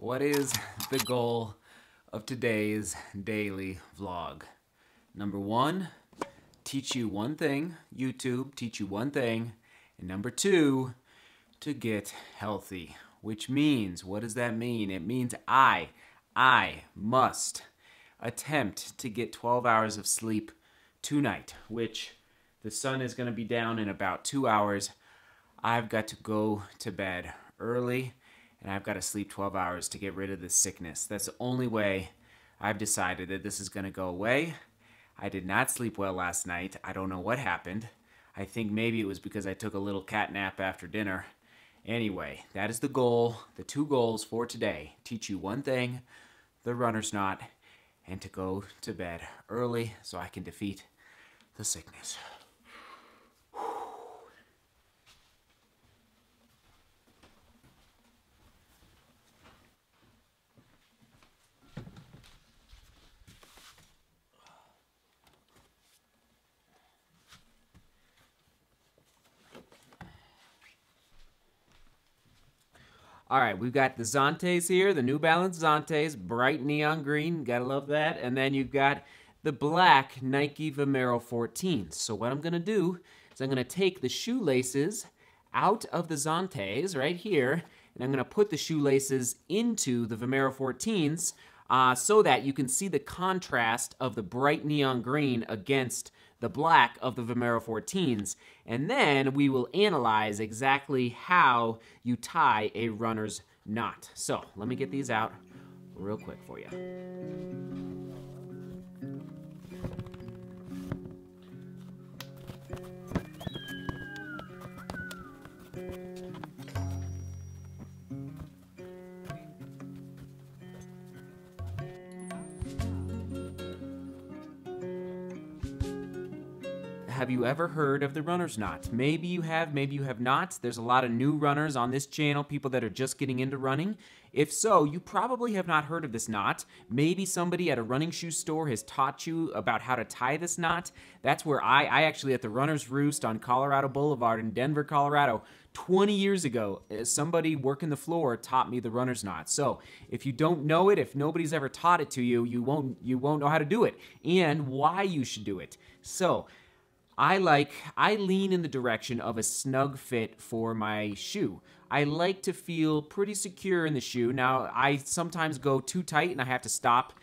What is the goal of today's daily vlog? Number one, teach you one thing, YouTube, teach you one thing. And number two, to get healthy, which means, what does that mean? It means I must attempt to get 12 hours of sleep tonight, which the sun is gonna be down in about 2 hours. I've got to go to bed early and I've got to sleep 12 hours to get rid of this sickness. That's the only way I've decided that this is gonna go away. I did not sleep well last night. I don't know what happened. I think maybe it was because I took a little cat nap after dinner. Anyway, that is the goal, the two goals for today. Teach you one thing, the runner's knot, and to go to bed early so I can defeat the sickness. All right, we've got the Zantes here, the New Balance Zantes, bright neon green, gotta love that. And then you've got the black Nike Vomero 14. So what I'm gonna do is I'm gonna take the shoelaces out of the Zantes right here, and I'm gonna put the shoelaces into the Vomero 14s so that you can see the contrast of the bright neon green against the black of the Vomero 14s, and then we will analyze exactly how you tie a runner's knot. So let me get these out real quick for you. Have you ever heard of the runner's knot? Maybe you have not. There's a lot of new runners on this channel, people that are just getting into running. If so, you probably have not heard of this knot. Maybe somebody at a running shoe store has taught you about how to tie this knot. That's where I actually, at the Runner's Roost on Colorado Boulevard in Denver, Colorado, 20 years ago, somebody working the floor taught me the runner's knot. So if you don't know it, if nobody's ever taught it to you, you won't know how to do it and why you should do it. So I lean in the direction of a snug fit for my shoe. I like to feel pretty secure in the shoe. Now, I sometimes go too tight and I have to stop,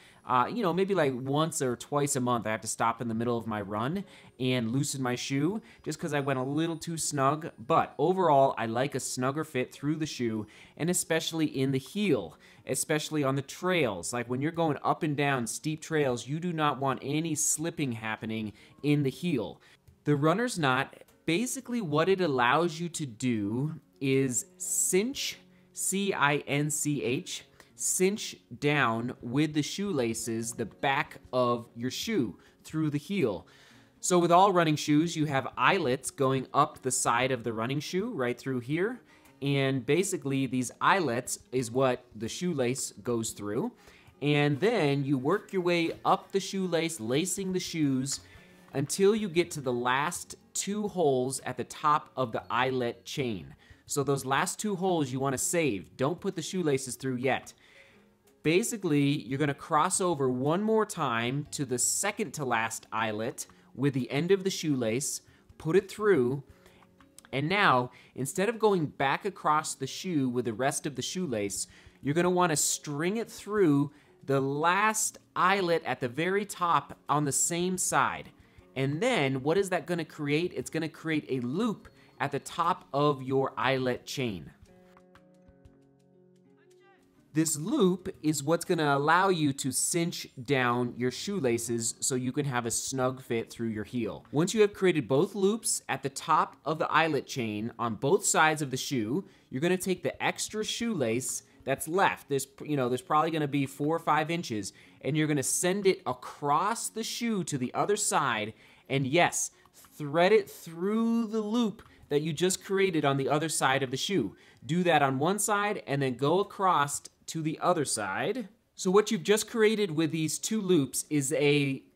you know, maybe like once or twice a month, I have to stop in the middle of my run and loosen my shoe just because I went a little too snug. But overall, I like a snugger fit through the shoe and especially in the heel, especially on the trails. Like when you're going up and down steep trails, you do not want any slipping happening in the heel. The runner's knot, basically what it allows you to do is cinch, C-I-N-C-H, cinch down with the shoelaces the back of your shoe through the heel. So with all running shoes, you have eyelets going up the side of the running shoe right through here. And basically these eyelets is what the shoelace goes through. And then you work your way up the shoelace, lacing the shoes, until you get to the last two holes at the top of the eyelet chain. So those last two holes you want to save. Don't put the shoelaces through yet. Basically, you're going to cross over one more time to the second to last eyelet with the end of the shoelace, put it through, and now, instead of going back across the shoe with the rest of the shoelace, you're going to want to string it through the last eyelet at the very top on the same side. And then what is that going to create? It's going to create a loop at the top of your eyelet chain. This loop is what's going to allow you to cinch down your shoelaces so you can have a snug fit through your heel. Once you have created both loops at the top of the eyelet chain on both sides of the shoe, you're going to take the extra shoelace that's left. There's probably going to be 4 or 5 inches, and you're going to send it across the shoe to the other side, and yes, thread it through the loop that you just created on the other side of the shoe. Do that on one side, and then go across to the other side. So what you've just created with these two loops is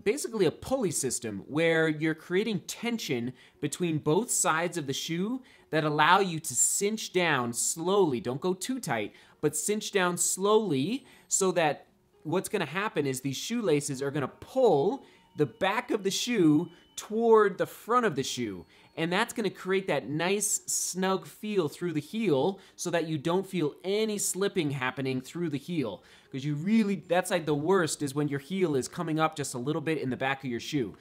basically a pulley system where you're creating tension between both sides of the shoe that allow you to cinch down slowly. Don't go too tight, but cinch down slowly so that what's gonna happen is these shoelaces are gonna pull the back of the shoe toward the front of the shoe. And that's gonna create that nice snug feel through the heel so that you don't feel any slipping happening through the heel. Because you really, that's like the worst, is when your heel is coming up just a little bit in the back of your shoe.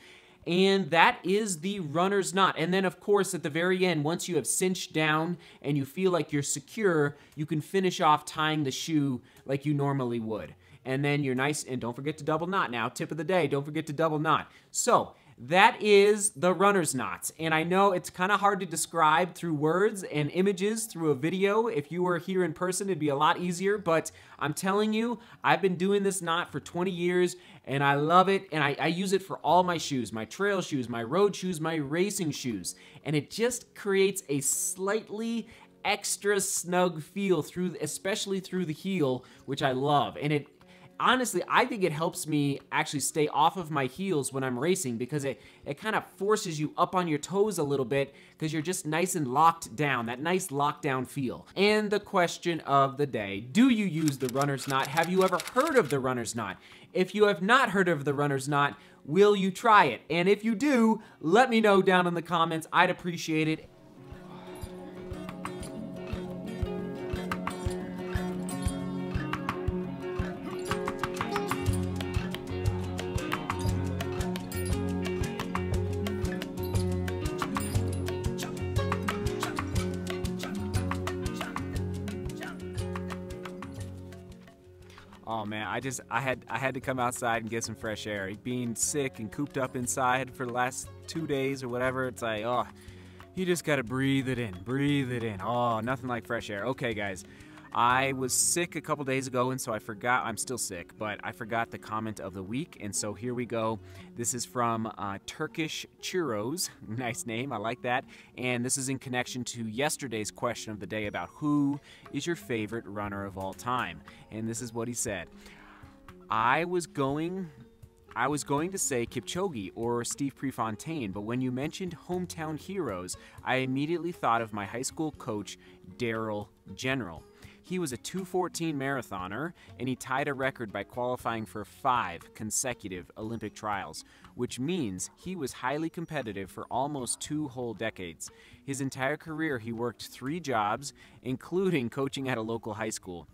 And that is the runner's knot. And then of course at the very end, once you have cinched down and you feel like you're secure, you can finish off tying the shoe like you normally would. And then you're nice, and don't forget to double knot now. Tip of the day, don't forget to double knot. So that is the runner's knots. And I know it's kind of hard to describe through words and images through a video. If you were here in person, it'd be a lot easier. But I'm telling you, I've been doing this knot for 20 years, and I love it. And I use it for all my shoes, my trail shoes, my road shoes, my racing shoes. And it just creates a slightly extra snug feel, through, especially through the heel, which I love. And it honestly, I think it helps me actually stay off of my heels when I'm racing, because it kind of forces you up on your toes a little bit, because you're just nice and locked down, that nice lockdown feel. And the question of the day, do you use the runner's knot? Have you ever heard of the runner's knot? If you have not heard of the runner's knot, will you try it? And if you do, let me know down in the comments. I'd appreciate it. Oh man, I had to come outside and get some fresh air. Being sick and cooped up inside for the last 2 days or whatever, it's like, oh, you just gotta breathe it in, breathe it in. Oh, nothing like fresh air. Okay guys, I was sick a couple days ago, and so I forgot, I'm still sick, but I forgot the comment of the week, and so here we go. This is from Turkish Chiros, nice name, I like that, and this is in connection to yesterday's question of the day about who is your favorite runner of all time, and this is what he said. I was going to say Kipchoge or Steve Prefontaine, but when you mentioned hometown heroes, I immediately thought of my high school coach, Daryl General. He was a 2:14 marathoner, and he tied a record by qualifying for 5 consecutive Olympic trials, which means he was highly competitive for almost 2 whole decades. His entire career, he worked 3 jobs, including coaching at a local high school.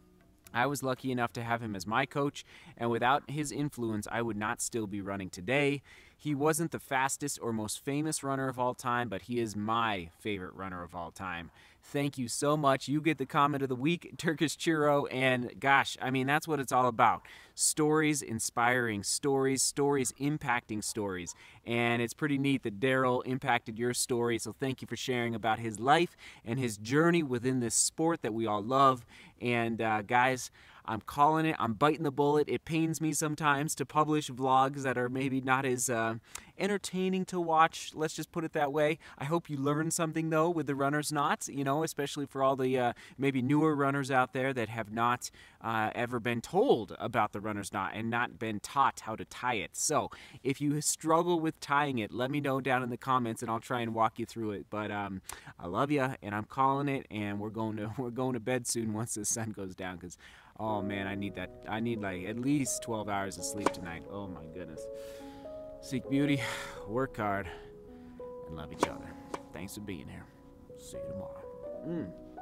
I was lucky enough to have him as my coach, and without his influence, I would not still be running today. He wasn't the fastest or most famous runner of all time, but he is my favorite runner of all time. Thank you so much. You get the comment of the week, Turkish Chiro, and gosh, I mean, that's what it's all about. Stories inspiring stories, stories impacting stories, and it's pretty neat that Daryl impacted your story, so thank you for sharing about his life and his journey within this sport that we all love. And guys, I'm calling it, I'm biting the bullet. It pains me sometimes to publish vlogs that are maybe not as entertaining to watch, let's just put it that way. I hope you learned something though with the runner's knots, you know, especially for all the maybe newer runners out there that have not ever been told about the runner's knot and not been taught how to tie it. So if you struggle with tying it, let me know down in the comments and I'll try and walk you through it. But I love you, and I'm calling it, and we're going to bed soon once the sun goes down, because oh man, I need that. I need like at least 12 hours of sleep tonight. Oh my goodness. Seek beauty, work hard, and love each other. Thanks for being here. See you tomorrow.